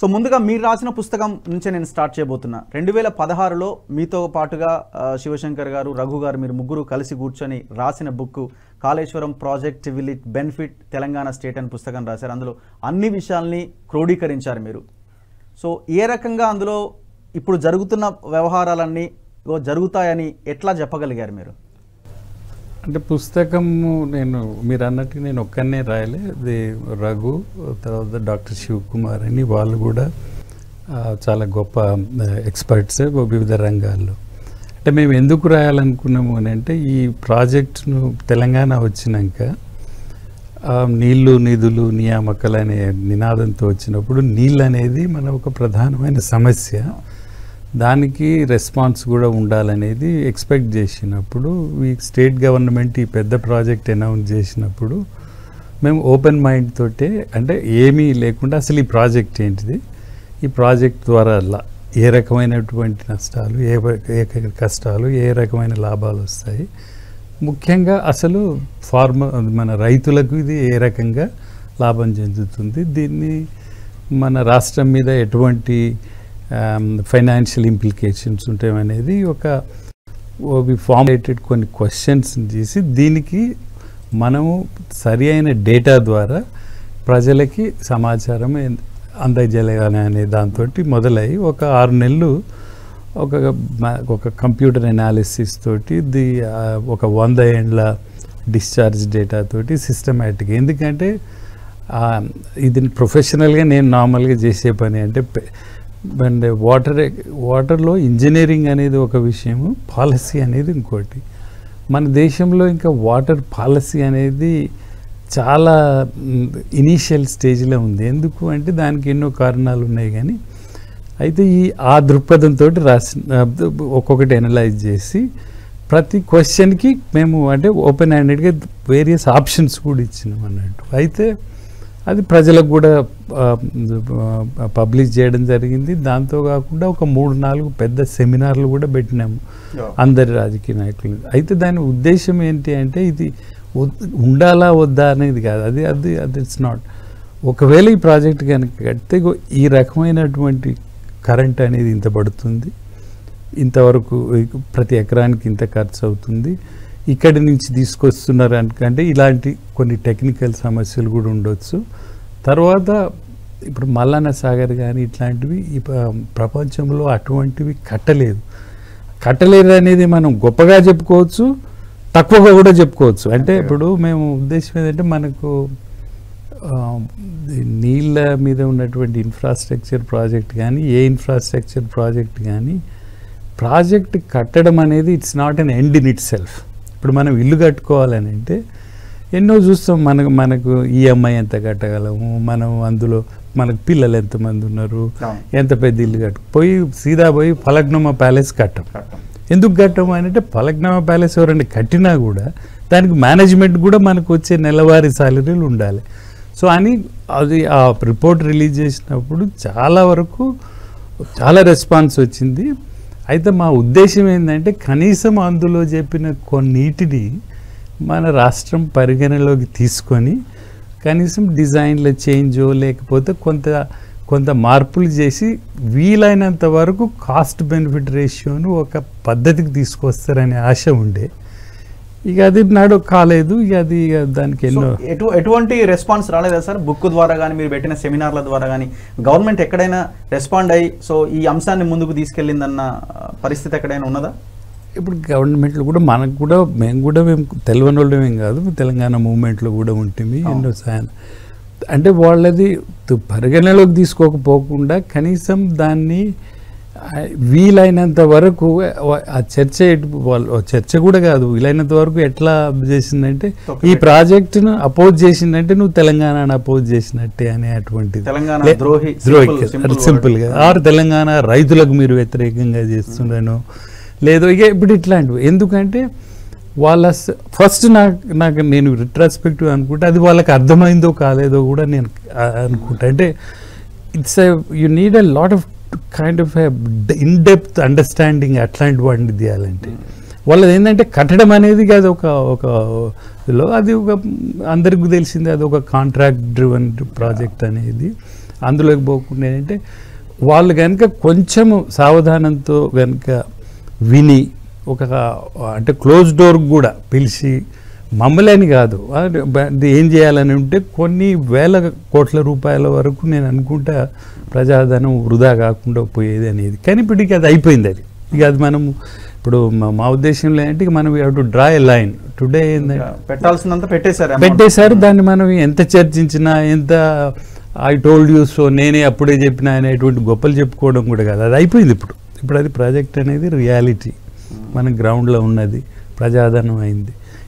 So ముందుగా మీరు రాసిన పుస్తకం నుంచి నేను స్టార్ట్ చేయబోతున్నా. 2016లో మీతో పాటుగా శివశంకర్ గారు, రఘు గారు, మీరు ముగ్గురు కలిసి కూర్చొని రాసిన book Kaleshwaram project will it benefit Telangana state అని పుస్తకం రాశారు. అందులో అన్ని విషయాల్ని క్రోడీకరించారు మీరు. సో ఏ రకంగా అందులో ఇప్పుడు జరుగుతున్న వ్యవహారాలన్నీ జరుగుతాయని ఎట్లా చెప్పగలిగారు మీరు? అంటే పుస్తకము మీరు అన్నట్టు నేను ఒక్కనే రాయలే. అది రఘు, తర్వాత డాక్టర్ శివకుమార్ అని, వాళ్ళు కూడా చాలా గొప్ప ఎక్స్పర్ట్సే వివిధ రంగాల్లో. అంటే మేము ఎందుకు రాయాలనుకున్నాము అని అంటే, ఈ ప్రాజెక్టును తెలంగాణ వచ్చినాక నీళ్ళు, నిధులు, నియామకాలు అనే నినాదంతో వచ్చినప్పుడు నీళ్ళు అనేది మన ఒక ప్రధానమైన సమస్య, దానికి రెస్పాన్స్ కూడా ఉండాలనేది ఎక్స్పెక్ట్ చేసినప్పుడు, ఈ స్టేట్ గవర్నమెంట్ ఈ పెద్ద ప్రాజెక్ట్ అనౌన్స్ చేసినప్పుడు మేము ఓపెన్ మైండ్ తోటే, అంటే ఏమీ లేకుండా అసలు ఈ ప్రాజెక్ట్ ఏంటిది, ఈ ప్రాజెక్ట్ ద్వారా ఏ రకమైనటువంటి నష్టాలు, ఏ కష్టాలు, ఏ రకమైన లాభాలు వస్తాయి, ముఖ్యంగా అసలు మన రైతులకు ఇది ఏ రకంగా లాభం చెందుతుంది, దీన్ని మన రాష్ట్రం మీద ఎటువంటి ఫైనాన్షియల్ ఇంప్లికేషన్స్ ఉంటాయనేది ఒక ఫార్ములేటెడ్ కొన్ని క్వశ్చన్స్ చేసి, దీనికి మనము సరి అయిన డేటా ద్వారా ప్రజలకి సమాచారం అందజేయాలి అనే దాంతో మొదలై ఒక 6 నెలలు ఒక కంప్యూటర్ అనాలిసిస్ తోటి ఒక 100 ఏండ్ల డిశ్చార్జ్ డేటా తోటి సిస్టమేటిక్గా, ఎందుకంటే ఇది ప్రొఫెషనల్గా నేను నార్మల్గా చేసే పని. అంటే అండ్ వాటర్లో ఇంజనీరింగ్ అనేది ఒక విషయము, పాలసీ అనేది ఇంకోటి. మన దేశంలో ఇంకా వాటర్ పాలసీ అనేది చాలా ఇనీషియల్ స్టేజ్లో ఉంది. ఎందుకు అంటే దానికి ఎన్నో కారణాలు ఉన్నాయి. కానీ అయితే ఈ ఆ దృక్పథంతో రాసిన ఒక్కొక్కటి అనలైజ్ చేసి ప్రతి క్వశ్చన్కి మేము అంటే ఓపెన్ హ్యాండెడ్గా వేరియస్ ఆప్షన్స్ కూడా ఇచ్చినాం అన్నట్టు. అయితే అది ప్రజలకు కూడా పబ్లిష్ చేయడం జరిగింది. దాంతో కాకుండా ఒక 3-4 పెద్ద సెమినార్లు కూడా పెట్టినాము అందరి రాజకీయ నాయకులు. అయితే దాని ఉద్దేశం ఏంటి అంటే, ఇది ఉండాలా వద్దా అనేది కాదు, అది అది అది ఇట్స్ నాట్. ఒకవేళ ఈ ప్రాజెక్ట్ కనుక కడితే ఈ రకమైనటువంటి కరెంట్ అనేది ఇంత పడుతుంది, ఇంతవరకు ప్రతి ఎకరానికి ఇంత ఖర్చు అవుతుంది, ఇక్కడి నుంచి తీసుకొస్తున్నారు అంటే ఇలాంటి కొన్ని టెక్నికల్ సమస్యలు కూడా ఉండొచ్చు. తర్వాత ఇప్పుడు మల్లన్న సాగర్ కానీ ఇట్లాంటివి ఈ ప్రపంచంలో అటువంటివి కట్టలేదు అనేది మనం గొప్పగా చెప్పుకోవచ్చు, తక్కువగా కూడా చెప్పుకోవచ్చు. అంటే ఇప్పుడు మేము ఉద్దేశం ఏంటంటే, మనకు నీళ్ళ మీద ఉన్నటువంటి ఇన్ఫ్రాస్ట్రక్చర్ ప్రాజెక్ట్ కానీ, ఏ ఇన్ఫ్రాస్ట్రక్చర్ ప్రాజెక్ట్ కానీ, ప్రాజెక్ట్ కట్టడం అనేది it's not an end in itself. ఇప్పుడు మనం ఇల్లు కట్టుకోవాలని అంటే ఎన్నో చూస్తాం, మనకు ఈఎంఐ ఎంత కట్టగలము, మనం అందులో మనకు పిల్లలు ఎంతమంది ఉన్నారు, ఎంత పెద్ద ఇల్లు కట్టుకుపోయి సీదాపోయి ఫలక్నామా ప్యాలెస్ కట్టం. ఎందుకు కట్టము అని అంటే, ఫలక్నామా ప్యాలెస్ ఎవరంటే కట్టినా కూడా దానికి మేనేజ్మెంట్ కూడా మనకు వచ్చే నెలవారీ సాలరీలు ఉండాలి. సో అని అది ఆ రిపోర్ట్ రిలీజ్ చేసినప్పుడు చాలా రెస్పాన్స్ వచ్చింది. అయితే మా ఉద్దేశం ఏంటంటే, కనీసం అందులో చెప్పిన కొన్నిటిని మన రాష్ట్రం పరిగణలోకి తీసుకొని కనీసం డిజైన్లో చేంజో లేకపోతే కొంత మార్పులు చేసి వీలైనంత వరకు కాస్ట్ బెనిఫిట్ రేషియోను ఒక పద్ధతికి తీసుకొస్తారనే ఆశ ఉండే. ఇక అది నాడు కాలేదు. ఇక అది దానికి ఎన్నో ఎటువంటి రెస్పాన్స్ రాలేదా సార్? బుక్ ద్వారా కానీ, మీరు పెట్టిన సెమినార్ల ద్వారా కానీ గవర్నమెంట్ ఎక్కడైనా రెస్పాండ్ అయ్యి సో ఈ అంశాన్ని ముందుకు తీసుకెళ్ళిందన్న పరిస్థితి ఎక్కడైనా ఉన్నదా? ఇప్పుడు గవర్నమెంట్లు కూడా మనకు కూడా మేము తెలియని వాళ్ళమేం కాదు, తెలంగాణ మూవ్మెంట్లో కూడా ఉంటుంది ఎన్నో సాయం. అంటే వాళ్ళది పరిగణలోకి తీసుకోకపోకుండా కనీసం దాన్ని వీలైనంత వరకు ఆ చర్చ కూడా కాదు, వీలైనంత వరకు ఎట్లా చేసిందంటే, ఈ ప్రాజెక్టును అపోజ్ చేసిందంటే నువ్వు తెలంగాణను అపోజ్ చేసినట్టే అనేటువంటిది, సింపుల్గా ఆరు తెలంగాణ రైతులకు మీరు వ్యతిరేకంగా చేస్తున్నాను లేదో ఇక ఇప్పుడు ఇట్లాంటివి. ఎందుకంటే వాళ్ళ ఫస్ట్ నాకు నేను రిట్రాస్పెక్టివ్ అనుకుంటే అది వాళ్ళకి అర్థమైందో కాలేదో కూడా నేను అనుకుంటా. అంటే it's you need a lot of kind of in depth understanding అట్లాంటి వాటిని తీయాలంటే. వాళ్ళది ఏంటంటే కట్టడం అనేది అది అది ఒక అందరికీ తెలిసింది, అది ఒక కాంట్రాక్ట్ డ్రివెన్ ప్రాజెక్ట్ అనేది. అందులోకి పోకుండా ఏంటంటే వాళ్ళు కనుక కొంచెము సావధానంతో కనుక విని ఒక అంటే క్లోజ్ డోర్ కూడా పిలిచి మమ్మల్ని అని కాదు ఏం చేయాలని ఉంటే కొన్ని వేల కోట్ల రూపాయల వరకు నేను అనుకుంటా ప్రజాధనం వృధా కాకుండా పోయేది అనేది. కానీ ఇప్పటికీ అది అయిపోయింది. అది ఇక అది మనము ఇప్పుడు మా ఉద్దేశంలో ఏంటి మనం we have to draw a line today. పెట్టాల్సినంత పెట్టేశారు. దాన్ని మనం ఎంత చర్చించినా ఎంత ఐ టోల్డ్ యూ సో నేనే అప్పుడే చెప్పినా అనేటువంటి గొప్పలు చెప్పుకోవడం కూడా కాదు. అది అయిపోయింది. ఇప్పుడు అది ప్రాజెక్ట్ అనేది రియాలిటీ, మన గ్రౌండ్లో ఉన్నది, ప్రజాధనం అయింది.